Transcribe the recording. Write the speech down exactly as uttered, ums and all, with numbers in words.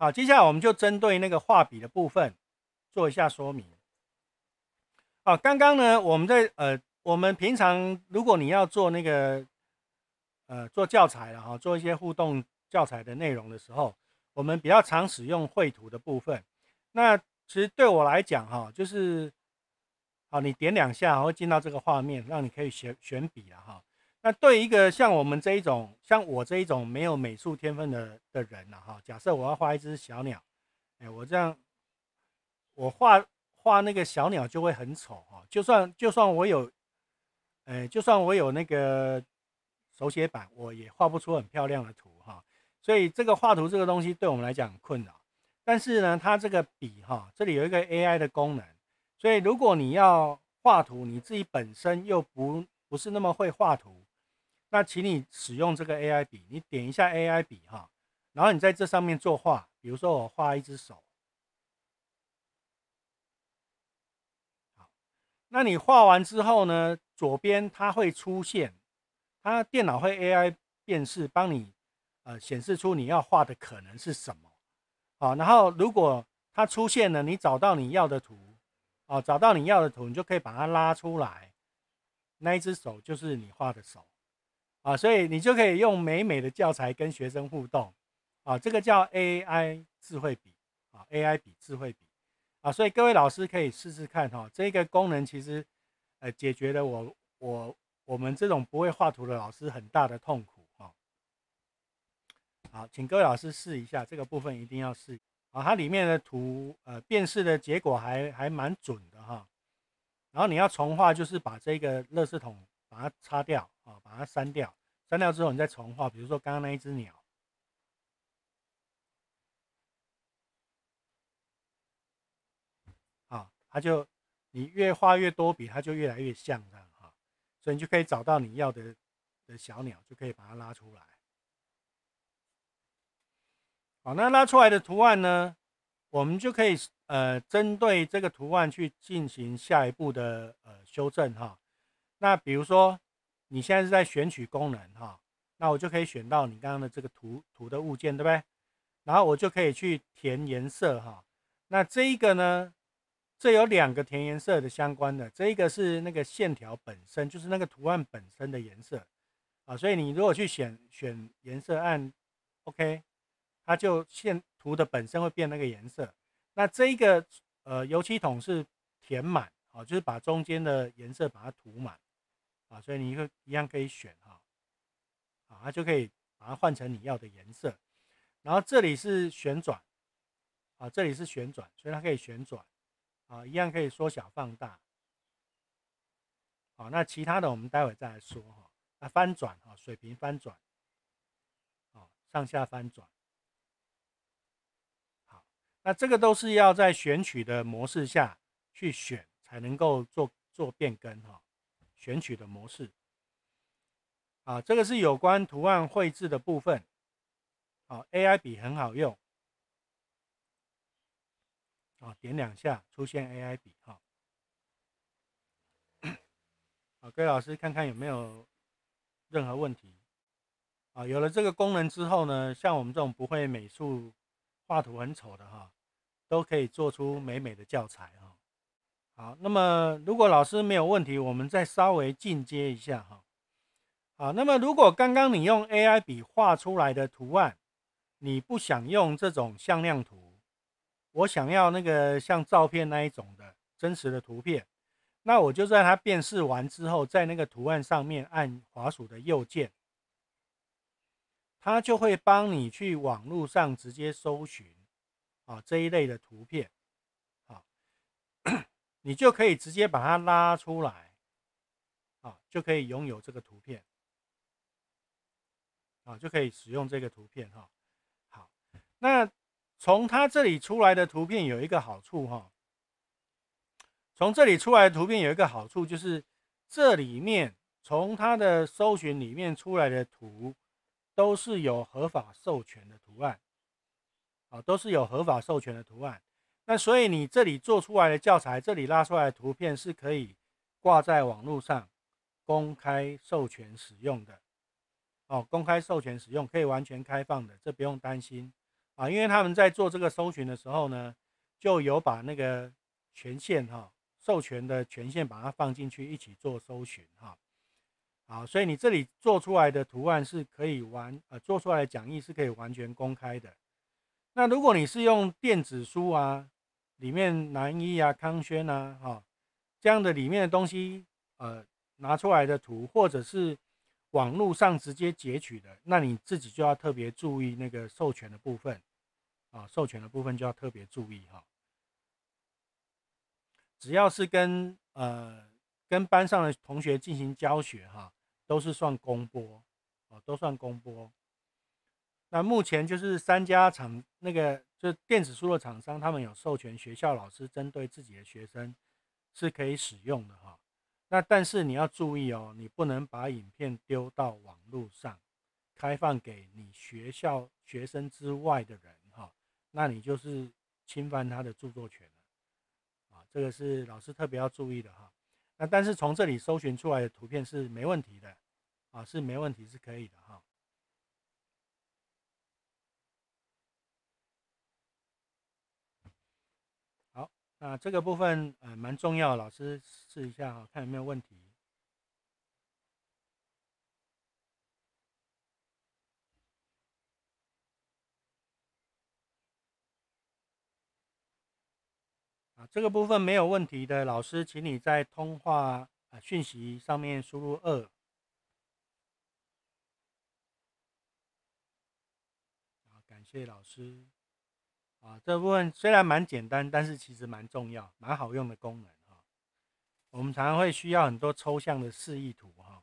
好，接下来我们就针对那个画笔的部分做一下说明。好，刚刚呢，我们在呃，我们平常如果你要做那个呃做教材了哈，做一些互动教材的内容的时候，我们比较常使用绘图的部分。那其实对我来讲哈，就是好，你点两下会进到这个画面，让你可以选选笔了哈。 那对一个像我们这一种，像我这一种没有美术天分的的人呐，哈，假设我要画一只小鸟，哎，我这样，我画画那个小鸟就会很丑哈。就算就算我有，哎，就算我有那个手写板，我也画不出很漂亮的图哈。所以这个画图这个东西对我们来讲很困扰。但是呢，它这个笔哈，这里有一个 A I 的功能，所以如果你要画图，你自己本身又不不是那么会画图。 那请你使用这个 A I 笔，你点一下 A I 笔哈，然后你在这上面作画，比如说我画一只手，好，那你画完之后呢，左边它会出现，它电脑会 A I 辨识，帮你呃显示出你要画的可能是什么，好，然后如果它出现了，你找到你要的图，哦，找到你要的图，你就可以把它拉出来，那一只手就是你画的手。 啊，所以你就可以用美美的教材跟学生互动，啊，这个叫 A I 智慧笔，啊 ，A I 笔智慧笔，啊，所以各位老师可以试试看哈、哦，这个功能其实，呃，解决了我我我们这种不会画图的老师很大的痛苦哈、哦。好，请各位老师试一下这个部分，一定要试啊，它里面的图呃辨识的结果还还蛮准的哈、哦。然后你要重画，就是把这个垃圾桶把它擦掉啊，把它删掉。 删掉之后，你再重画，比如说刚刚那一只鸟。好，它就你越画越多笔，它就越来越像这样哈，所以你就可以找到你要的的小鸟，就可以把它拉出来。好，那拉出来的图案呢，我们就可以呃针对这个图案去进行下一步的呃修正哈。那比如说。 你现在是在选取功能哈，那我就可以选到你刚刚的这个图图的物件，对不对？然后我就可以去填颜色哈。那这一个呢，这有两个填颜色的相关的，这一个是那个线条本身，就是那个图案本身的颜色啊。所以你如果去选选颜色按 OK， 它就线图的本身会变那个颜色。那这一个呃油漆桶是填满啊，就是把中间的颜色把它涂满。 啊，所以你一一样可以选哈，啊，它就可以把它换成你要的颜色。然后这里是旋转，啊，这里是旋转，所以它可以旋转，啊，一样可以缩小放大。好，那其他的我们待会再来说哈。啊，翻转啊，水平翻转，啊，上下翻转。好，那这个都是要在选取的模式下去选，才能够做做变更哈。 选取的模式，啊，这个是有关图案绘制的部分，啊 ，A I 笔很好用，啊，点两下出现 A I 笔哈，好，各位老师看看有没有任何问题，啊，有了这个功能之后呢，像我们这种不会美术、画图很丑的哈，都可以做出美美的教材哈。 好，那么如果老师没有问题，我们再稍微进阶一下哈。好，那么如果刚刚你用 A I 笔画出来的图案，你不想用这种向量图，我想要那个像照片那一种的真实的图片，那我就在它辨识完之后，在那个图案上面按滑鼠的右键，它就会帮你去网络上直接搜寻啊这一类的图片。 你就可以直接把它拉出来，啊，就可以拥有这个图片，啊，就可以使用这个图片哈。好，那从它这里出来的图片有一个好处哈，从这里出来的图片有一个好处就是这里面从它的搜寻里面出来的图都是有合法授权的图案，啊，都是有合法授权的图案。 那所以你这里做出来的教材，这里拉出来的图片是可以挂在网络上公开授权使用的，哦，公开授权使用可以完全开放的，这不用担心啊，因为他们在做这个搜寻的时候呢，就有把那个权限哈、啊，授权的权限把它放进去一起做搜寻哈。啊，所以你这里做出来的图案是可以完呃做出来的讲义是可以完全公开的。那如果你是用电子书啊，里面南一啊、康轩啊哈、哦、这样的里面的东西呃拿出来的图，或者是网络上直接截取的，那你自己就要特别注意那个授权的部分啊、哦，授权的部分就要特别注意哈、哦。只要是跟呃跟班上的同学进行教学哈、哦。都是算公播哦，都算公播。那目前就是三家厂那个就电子书的厂商，他们有授权学校老师针对自己的学生是可以使用的哈、哦。那但是你要注意哦，你不能把影片丢到网络上，开放给你学校学生之外的人哈、哦，那你就是侵犯他的著作权了啊、哦。这个是老师特别要注意的哈、哦。那但是从这里搜寻出来的图片是没问题的，啊，是没问题，是可以的哈。好，那这个部分呃蛮重要的，老师试一下哈，看有没有问题。啊，这个部分没有问题的老师，请你在通话啊讯息上面输入二。好，感谢老师。啊，这部分虽然蛮简单，但是其实蛮重要、蛮好用的功能哈、啊。我们常常会需要很多抽象的示意图哈、啊。